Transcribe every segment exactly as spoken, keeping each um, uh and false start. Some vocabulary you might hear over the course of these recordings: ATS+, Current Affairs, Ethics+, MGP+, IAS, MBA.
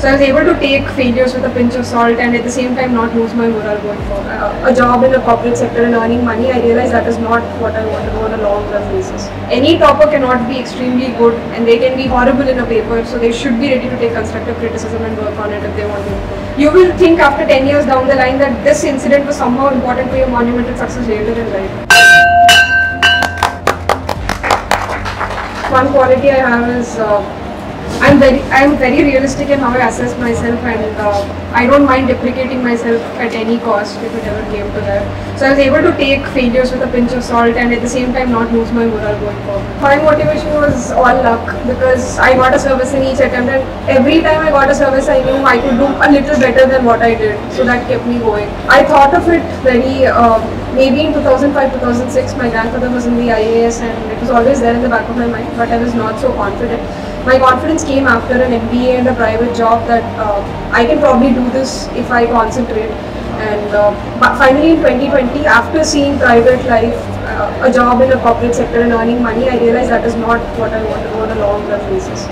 So I was able to take failures with a pinch of salt and at the same time not lose my morale going forward. A job in the corporate sector and earning money, I realized that is not what I want to do on a long-term basis. Any topper cannot be extremely good and they can be horrible in a paper, so they should be ready to take constructive criticism and work on it if they want to. You will think after ten years down the line that this incident was somehow important to your monumental success later in life. One quality I have is uh, I'm very I'm very realistic in how I assess myself, and uh, I don't mind deprecating myself at any cost if it ever came to that. So I was able to take failures with a pinch of salt and at the same time not lose my morale going forward. My motivation was all luck, because I got a service in each attempt, and every time I got a service I knew I could do a little better than what I did, so that kept me going. I thought of it very um, maybe in two thousand five, two thousand six, my grandfather was in the I A S and it was always there in the back of my mind, but I was not so confident. My confidence came after an M B A and a private job that uh, I can probably do this if I concentrate. And uh, but finally in twenty twenty, after seeing private life, uh, a job in the corporate sector and earning money, I realized that is not what I want to do on a long-term basis.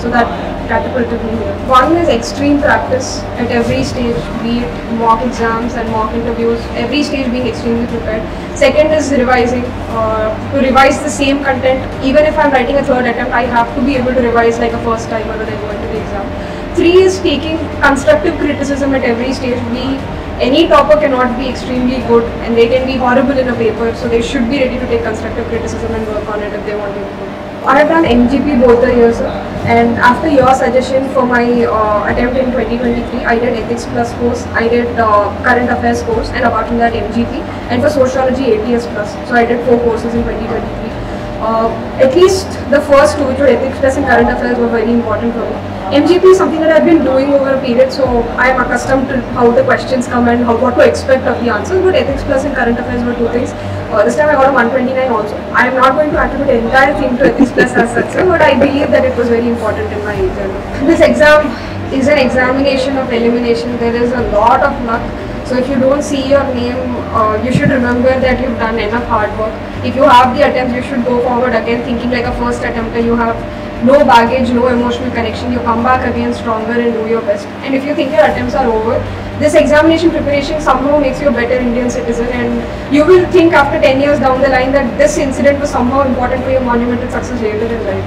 So that catapulted me here. One is extreme practice at every stage, be it mock exams and mock interviews, every stage being extremely prepared. Second is revising, uh, to revise the same content. Even if I'm writing a third attempt, I have to be able to revise like a first timer when I go into the exam. Three is taking constructive criticism at every stage. We, any topper cannot be extremely good and they can be horrible in a paper, so they should be ready to take constructive criticism and work on it if they want to improve. I have done M G P both the years, and after your suggestion for my uh, attempt in twenty twenty-three, I did Ethics plus course, I did uh, Current Affairs course, and apart from that M G P, and for Sociology A T S plus. So I did four courses in twenty twenty-three. Uh, at least the first two, which were Ethics plus and Current Affairs, were very important for me. M G P is something that I've been doing over a period, so I am accustomed to how the questions come and how, what to expect of the answers, but Ethics plus and Current Affairs were two things. Uh, this time I got a one twenty-nine also. I am not going to attribute the entire thing to Ethics plus as such, but I believe that it was very important in my journey. This exam is an examination of elimination. There is a lot of luck. So if you don't see your name, uh, you should remember that you've done enough hard work. If you have the attempt, you should go forward again thinking like a first attempter. You have no baggage, no emotional connection. You come back again stronger and do your best. And if you think your attempts are over, this examination preparation somehow makes you a better Indian citizen, and you will think after ten years down the line that this incident was somehow important to your monumental success later in life.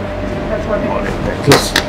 That's what I mean.